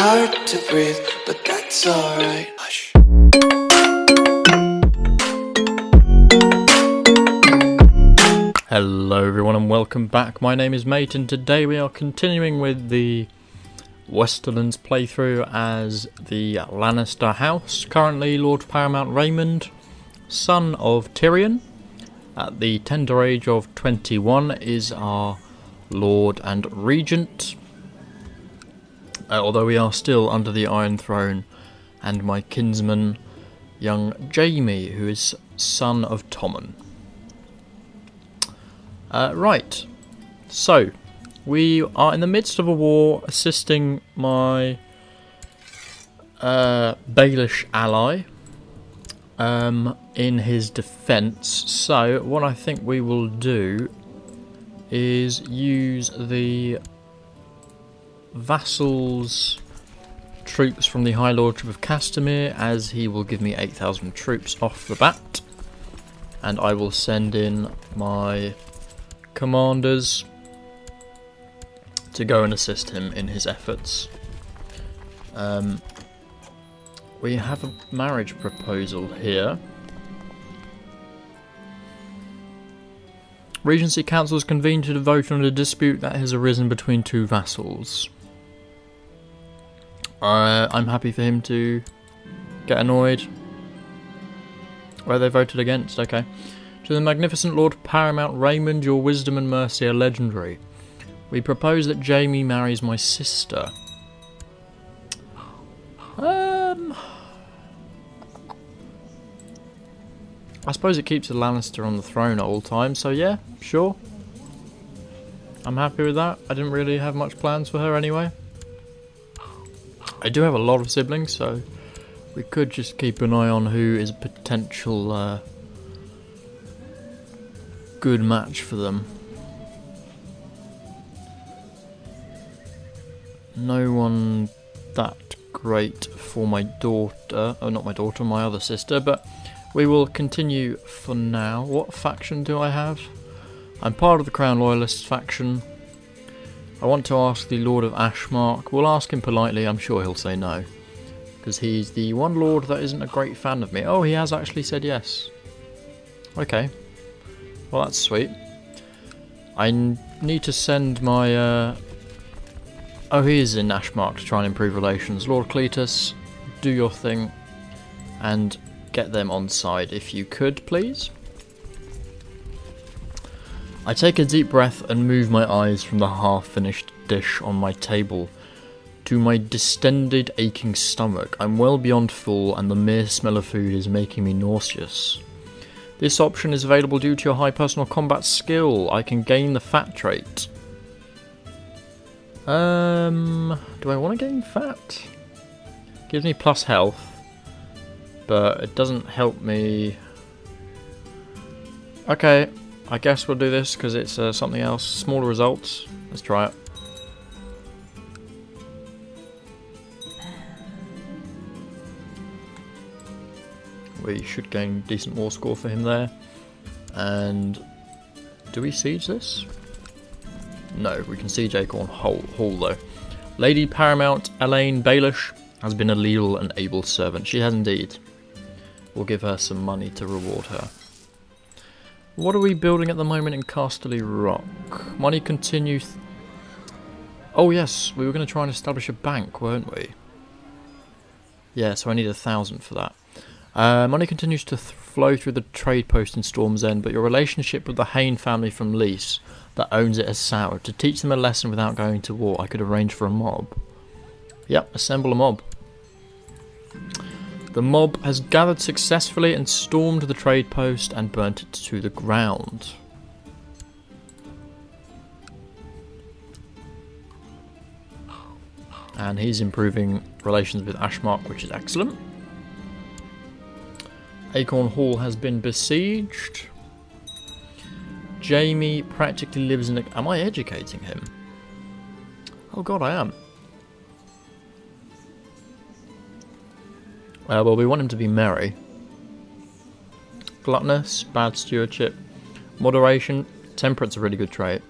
hard to breathe, but that's alright. Hush. Hello everyone and welcome back. My name is Mate and today we are continuing with the Westerlands playthrough as the Lannister house. Currently Lord Paramount Raymond, son of Tyrion, at the tender age of 21 is our Lord and Regent. Although we are still under the Iron Throne, and my kinsman, young Jamie, who is son of Tommen. Right, so we are in the midst of a war, assisting my Baelish ally in his defence. So what I think we will do is use the vassals troops from the High Lordship of Castamere, as he will give me 8,000 troops off the bat, and I will send in my commanders to go and assist him in his efforts. We have a marriage proposal here. Regency councils convened to vote on a dispute that has arisen between two vassals. I'm happy for him to get annoyed. Where they voted against, okay. To the magnificent Lord Paramount Raymond, your wisdom and mercy are legendary. We propose that Jamie marries my sister. I suppose it keeps the Lannister on the throne at all times, so yeah, sure. I'm happy with that. I didn't really have much plans for her anyway. I do have a lot of siblings, so we could just keep an eye on who is a potential good match for them. No one that great for my daughter, oh not my daughter, my other sister, but we will continue for now. What faction do I have? I'm part of the Crown Loyalists faction. I want to ask the Lord of Ashmark. We'll ask him politely, I'm sure he'll say no, because he's the one lord that isn't a great fan of me. Oh, he has actually said yes. Okay. Well, that's sweet. I need to send my... Oh, he is in Ashmark to try and improve relations. Lord Cletus, do your thing and get them on side if you could, please. I take a deep breath and move my eyes from the half-finished dish on my table to my distended, aching stomach. I'm well beyond full and the mere smell of food is making me nauseous. This option is available due to your high personal combat skill. I can gain the fat trait. Do I want to gain fat? Gives me plus health, but it doesn't help me. Okay, I guess we'll do this because it's something else. Smaller results. Let's try it. We should gain decent war score for him there. And do we siege this? No, we can siege Acorn Hall though. Lady Paramount Elaine Baelish has been a leal and able servant. She has indeed. We'll give her some money to reward her. What are we building at the moment in Casterly Rock? Money continues... Oh yes, we were going to try and establish a bank, weren't we? Yeah, so I need 1,000 for that. Money continues to flow through the trade post in Storm's End, but your relationship with the Hain family from Lees that owns it has soured. To teach them a lesson without going to war, I could arrange for a mob. Yep, assemble a mob. The mob has gathered successfully and stormed the trade post and burnt it to the ground. And he's improving relations with Ashmark, which is excellent. Acorn Hall has been besieged. Jamie practically lives in a... Am I educating him? Oh god, I am. Well, we want him to be merry. Gluttonous, bad stewardship, moderation, temperance, a really good trait.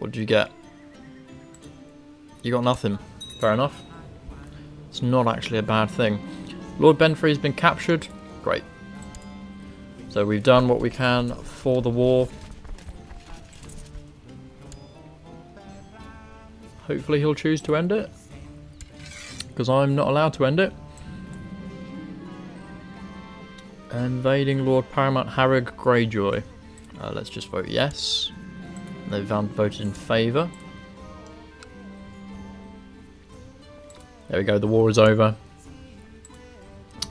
What did you get? You got nothing. Fair enough. It's not actually a bad thing. Lord Benfrey's been captured. Great. So we've done what we can for the war. Hopefully he'll choose to end it, because I'm not allowed to end it. Invading Lord Paramount Harag Greyjoy. Let's just vote yes. They've voted in favour. There we go, the war is over.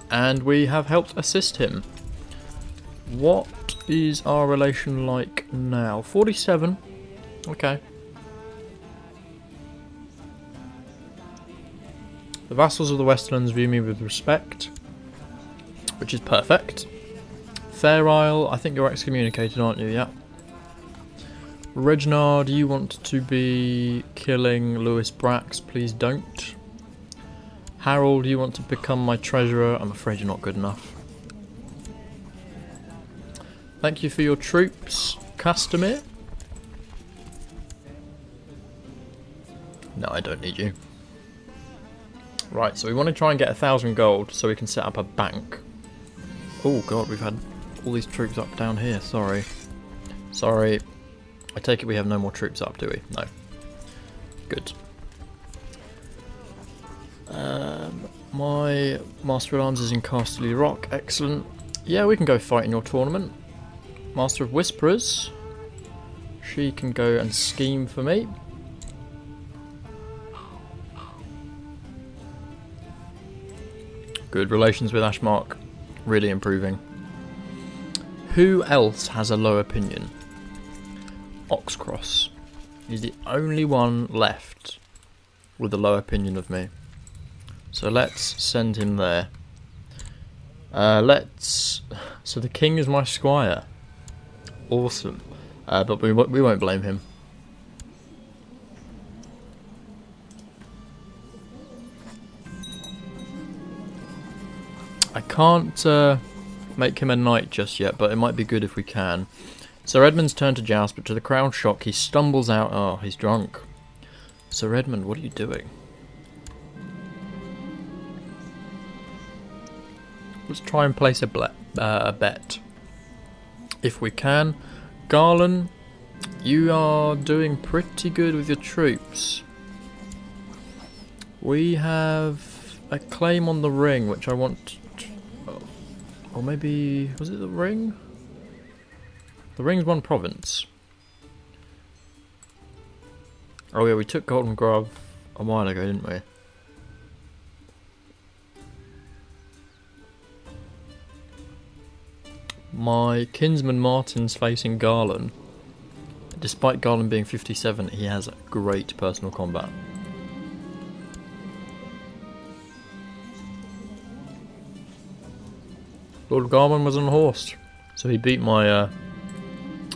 And we have helped assist him. What is our relation like now? 47. Okay. The vassals of the Westerlands view me with respect, which is perfect. Fair Isle, I think you're excommunicated, aren't you? Yeah. Reginar, do you want to be killing Lewis Brax? Please don't. Harold, do you want to become my treasurer? I'm afraid you're not good enough. Thank you for your troops, Castamere. No, I don't need you. Right, so we want to try and get 1,000 gold so we can set up a bank. Oh god, we've had all these troops up down here, sorry. Sorry. I take it we have no more troops up, do we? No. Good. My Master at Arms is in Casterly Rock, excellent. Yeah, we can go fight in your tournament. Master of Whisperers. She can go and scheme for me. Good relations with Ashmark, really improving. Who else has a low opinion? Oxcross. He's the only one left with a low opinion of me. So let's send him there. So the king is my squire. Awesome. But we won't blame him. I can't make him a knight just yet, but it might be good if we can. Sir Edmund's turned to joust, but to the crown's shock, he stumbles out. Oh, he's drunk. Sir Edmund, what are you doing? Let's try and place a bet. If we can. Garland, you are doing pretty good with your troops. We have a claim on the ring, which I want... Or maybe, was it the ring? The ring's one province. Oh yeah, we took Golden Grove a while ago, didn't we? My kinsman Martin's facing Garland. Despite Garland being 57, he has great personal combat. Lord Garman was unhorsed, so he beat my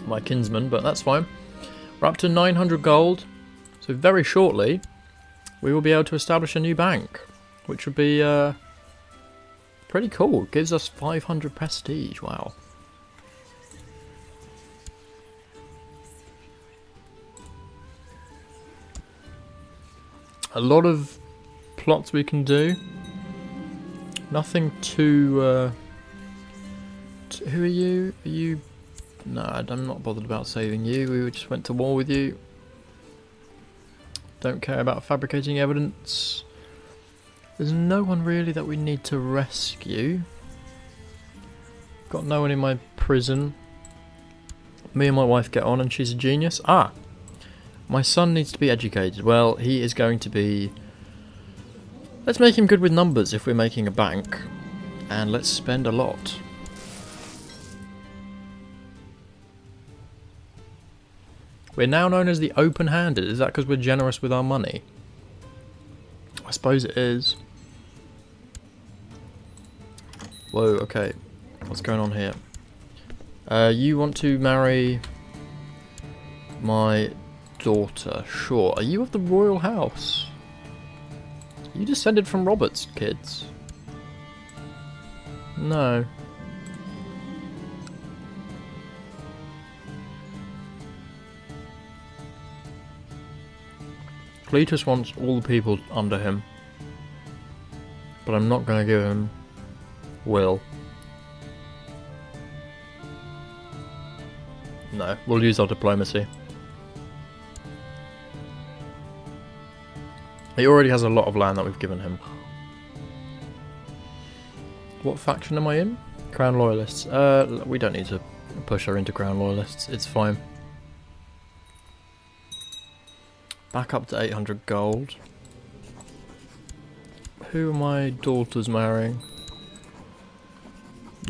my kinsman, but that's fine. We're up to 900 gold, so very shortly we will be able to establish a new bank, which would be pretty cool. It gives us 500 prestige, wow. A lot of plots we can do, nothing too... Who are you? Are you... No, I'm not bothered about saving you. We just went to war with you. Don't care about fabricating evidence. There's no one really that we need to rescue. Got no one in my prison. Me and my wife get on and she's a genius. Ah! My son needs to be educated. Well, he is going to be... Let's make him good with numbers if we're making a bank. And let's spend a lot. We're now known as the open-handed. Is that because we're generous with our money? I suppose it is. Whoa, okay. What's going on here? You want to marry my daughter. Sure. Are you of the royal house? You descended from Robert's kids. No. Cletus wants all the people under him, but I'm not going to give him Will. No, we'll use our diplomacy. He already has a lot of land that we've given him. What faction am I in? Crown Loyalists. We don't need to push her into Crown Loyalists. It's fine. Back up to 800 gold. Who are my daughters marrying?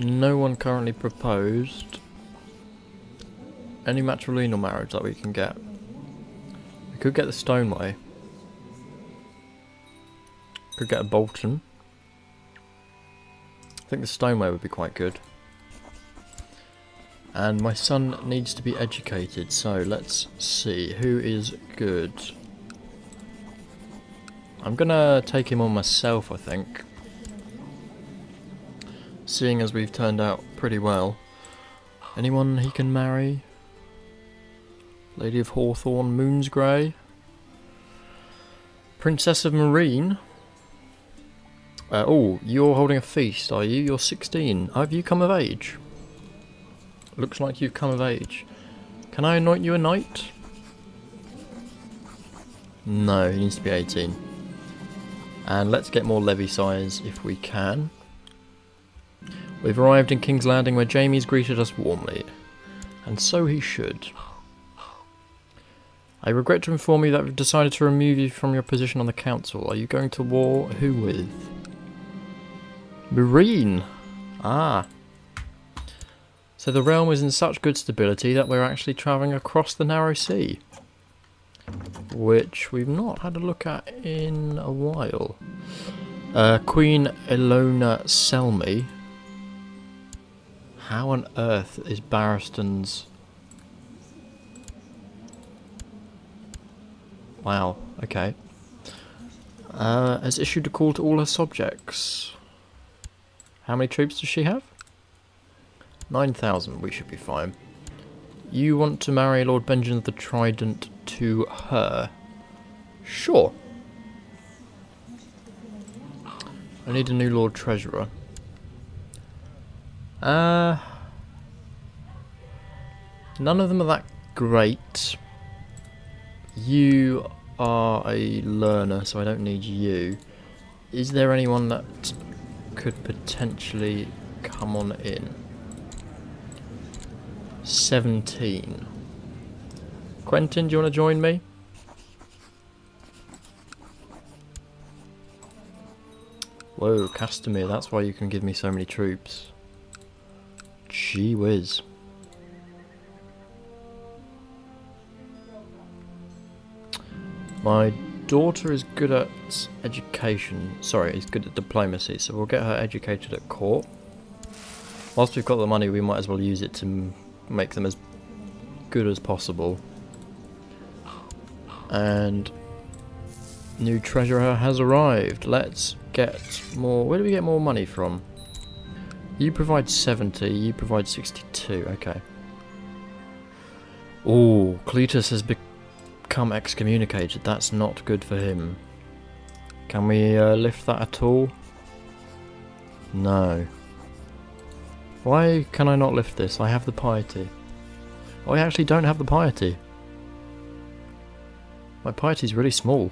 No one currently proposed. Any matrilineal marriage that we can get. We could get the Stoneway. Could get a Bolton. I think the Stoneway would be quite good. And my son needs to be educated, so let's see who is good. I'm gonna take him on myself, I think. Seeing as we've turned out pretty well. Anyone he can marry? Lady of Hawthorne, Moon's Grey. Princess of Meereen. Oh, you're holding a feast, are you? You're 16. Have you come of age? Looks like you've come of age. Can I anoint you a knight? No, he needs to be 18. And let's get more levy size if we can. We've arrived in King's Landing where Jamie's greeted us warmly. And so he should. I regret to inform you that we've decided to remove you from your position on the council. Are you going to war? Who with? Meereen! Ah. So the realm is in such good stability that we're actually travelling across the Narrow Sea. Which we've not had a look at in a while. Queen Ilona Selmy. How on earth is Barristan's... Wow, okay. Has issued a call to all her subjects. How many troops does she have? 9,000, we should be fine. You want to marry Lord Benjamin of the Trident to her? Sure. I need a new Lord Treasurer. None of them are that great. You are a learner, so I don't need you. Is there anyone that could potentially come on in? 17. Quentin, do you want to join me? Whoa, Castamere, that's why you can give me so many troops. Gee whiz. My daughter is good at education, sorry, is good at diplomacy, so we'll get her educated at court. Whilst we've got the money, we might as well use it to make them as good as possible. And new treasurer has arrived. Let's get more. Where do we get more money from? You provide 70, you provide 62, okay. Ooh, Cletus has become excommunicated. That's not good for him. Can we lift that at all? No. Why can I not lift this? I have the piety. Oh, I actually don't have the piety. My piety's really small.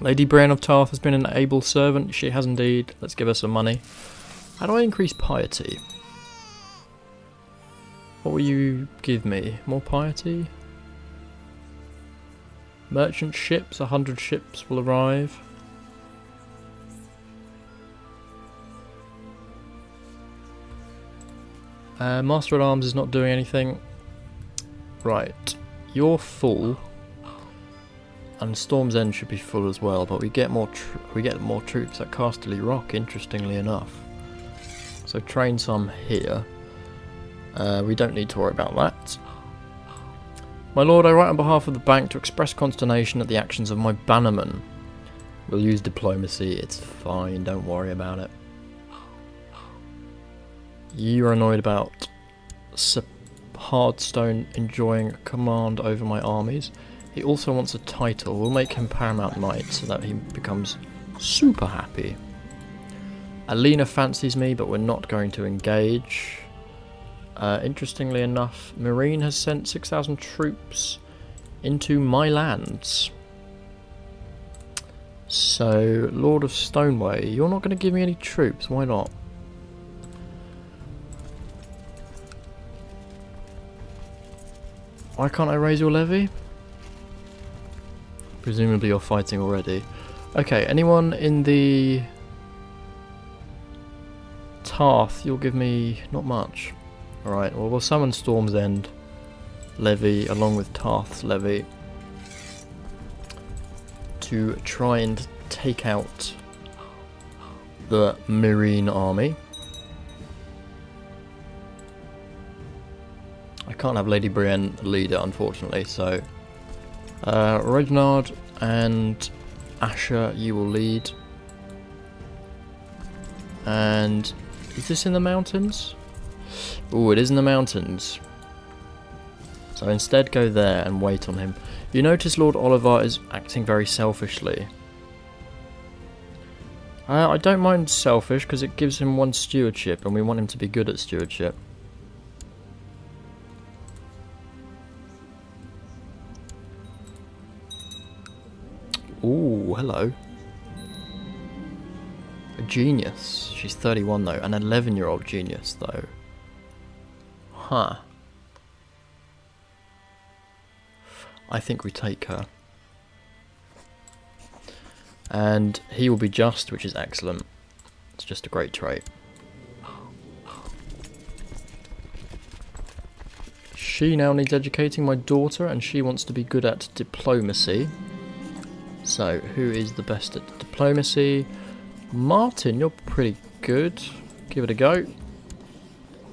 Lady Brienne of Tarth has been an able servant. She has indeed. Let's give her some money. How do I increase piety? What will you give me? More piety? Merchant ships, 100 ships will arrive. Master at Arms is not doing anything. Right, you're full, and Storm's End should be full as well. But we get more troops at Casterly Rock. Interestingly enough, so train some here. We don't need to worry about that. My lord, I write on behalf of the bank to express consternation at the actions of my bannerman. We'll use diplomacy, it's fine, don't worry about it. You are annoyed about Sir Hardstone enjoying command over my armies. He also wants a title. We'll make him Paramount Knight so that he becomes super happy. Alina fancies me, but we're not going to engage. Interestingly enough, Meereen has sent 6,000 troops into my lands. So, Lord of Stoneway, you're not going to give me any troops, why not? Why can't I raise your levy? Presumably you're fighting already. Okay, anyone in the... Tarth, you'll give me not much. Alright, well we'll summon Storm's End levy along with Tarth's levy to try and take out the Meereen army. I can't have Lady Brienne leader unfortunately, so Reginard and Asher you will lead. And is this in the mountains? Oh, it is in the mountains. So instead go there and wait on him. You notice Lord Oliver is acting very selfishly. I don't mind selfish because it gives him one stewardship and we want him to be good at stewardship. Ooh, hello. A genius. She's 31 though. An 11-year-old genius though. Huh. I think we take her. And he will be just, which is excellent. It's just a great trait. She now needs educating, my daughter, and she wants to be good at diplomacy. So, who is the best at diplomacy? Martin, you're pretty good. Give it a go.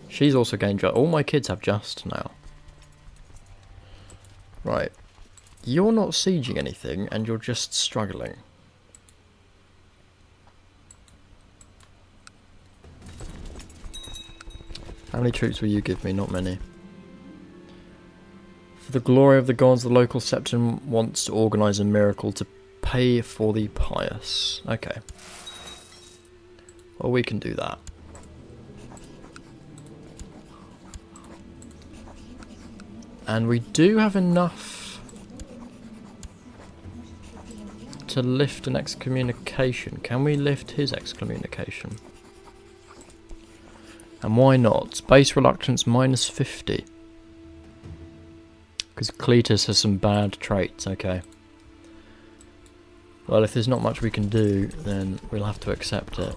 She's also gained just. All my kids have just now. Right. You're not sieging anything and you're just struggling. How many troops will you give me? Not many. For the glory of the gods, the local septon wants to organise a miracle to pay for the pious. Okay. Well, we can do that. And we do have enough to lift an excommunication. Can we lift his excommunication? And why not? Base reluctance minus 50. Because Cletus has some bad traits, okay. Well, if there's not much we can do, then we'll have to accept it.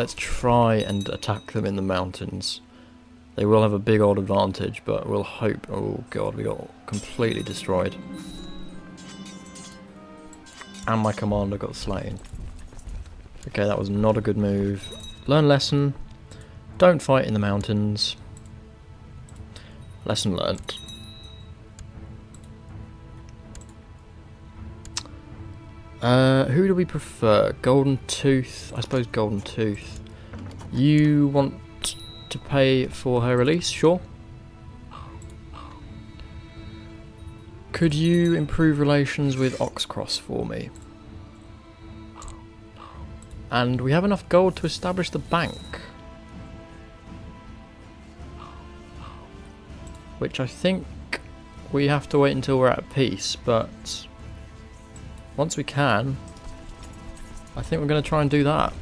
Let's try and attack them in the mountains. They will have a big old advantage, but we'll hope... Oh god, we got completely destroyed. And my commander got slain. Okay, that was not a good move. Learn lesson. Don't fight in the mountains. Lesson learnt. Who do we prefer? Golden Tooth. I suppose Golden Tooth. You want... to pay for her release, sure. Could you improve relations with Oxcross for me? And we have enough gold to establish the bank. Which I think we have to wait until we're at peace, but once we can, I think we're going to try and do that.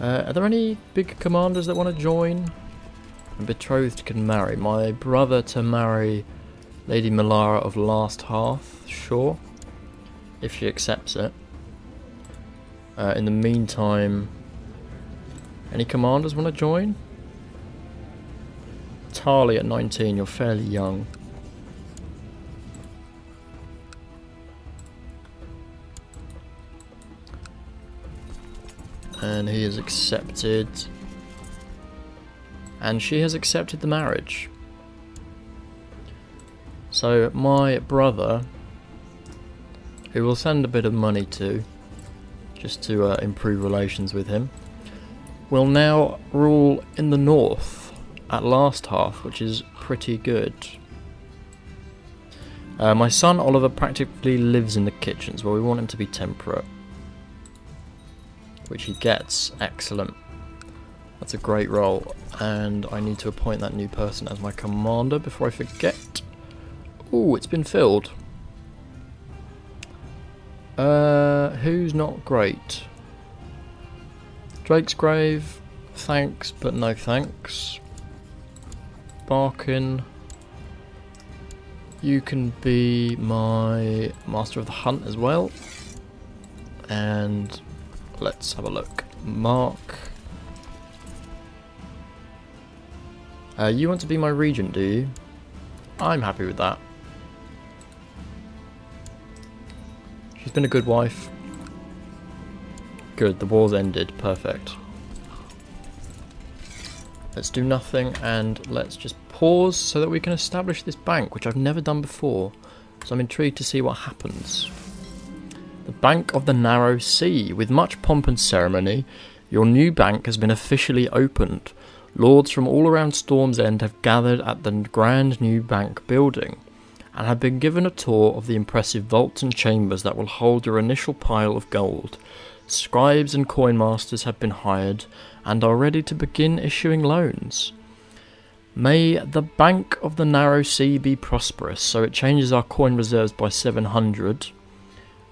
Are there any big commanders that want to join? And betrothed can marry. My brother to marry Lady Malara of Last Hearth, sure. If she accepts it. In the meantime, any commanders want to join? Tarly at 19, you're fairly young. And he has accepted. And she has accepted the marriage. So my brother, who will send a bit of money to, just to improve relations with him, will now rule in the north at Last Half, which is pretty good. My son Oliver practically lives in the kitchens, well, we want him to be temperate, which he gets. Excellent. That's a great role, and I need to appoint that new person as my commander before I forget. Ooh, it's been filled. Who's not great? Drake's Grave, thanks but no thanks. Barkin, you can be my Master of the Hunt as well. And let's have a look. Mark, you want to be my regent, do you? I'm happy with that. She's been a good wife. Good, the war's ended. Perfect. Let's do nothing and let's just pause so that we can establish this bank, which I've never done before, so I'm intrigued to see what happens. The Bank of the Narrow Sea. With much pomp and ceremony, your new bank has been officially opened. Lords from all around Storm's End have gathered at the grand new bank building and have been given a tour of the impressive vaults and chambers that will hold your initial pile of gold. Scribes and coin masters have been hired and are ready to begin issuing loans. May the Bank of the Narrow Sea be prosperous. So it changes our coin reserves by 700.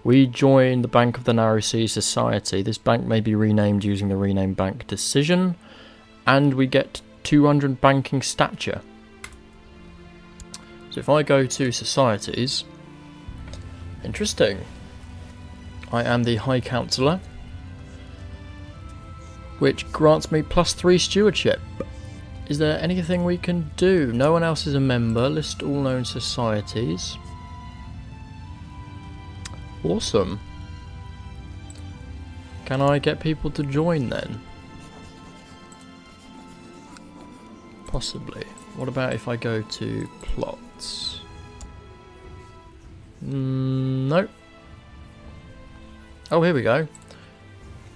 We join the Bank of the Narrow Sea Society. This bank may be renamed using the rename bank decision. And we get 200 banking stature. So if I go to societies, interesting. I am the High Counselor, which grants me +3 stewardship. Is there anything we can do? No one else is a member. List all known societies. Awesome. Can I get people to join then? Possibly. What about if I go to plots? Nope. Oh, here we go.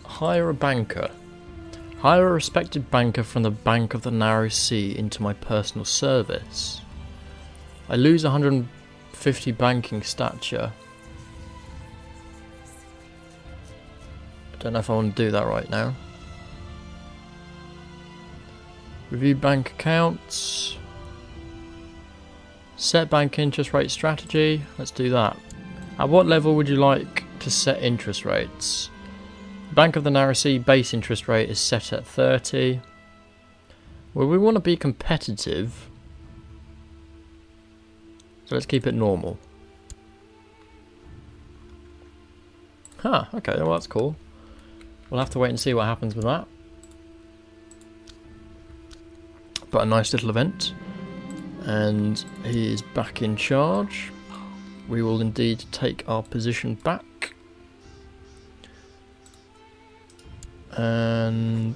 Hire a banker. Hire a respected banker from the Bank of the Narrow Sea into my personal service. I lose 150 banking stature. I don't know if I want to do that right now. Review bank accounts. Set bank interest rate strategy. Let's do that. At what level would you like to set interest rates? Bank of the Narrow Sea base interest rate is set at 30. Well, we want to be competitive, so let's keep it normal. Huh, okay, well that's cool. We'll have to wait and see what happens with that. But a nice little event. And he is back in charge. We will indeed take our position back. And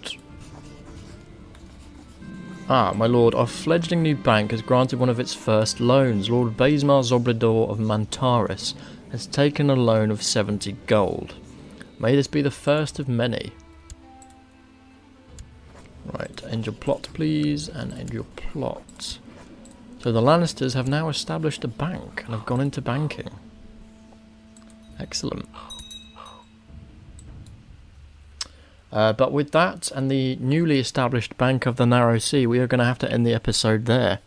my lord, our fledgling new bank has granted one of its first loans. Lord Basemar Zobrador of Mantaris has taken a loan of 70 gold. May this be the first of many. Right, end your plot please, and end your plot. So the Lannisters have now established a bank and have gone into banking. Excellent. But with that and the newly established Bank of the Narrow Sea, we are going to have to end the episode there.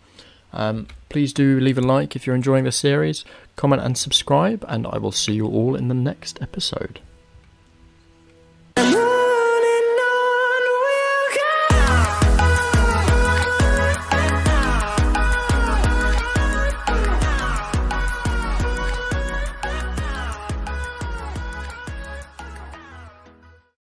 Please do leave a like if you're enjoying the series, comment and subscribe, and I will see you all in the next episode.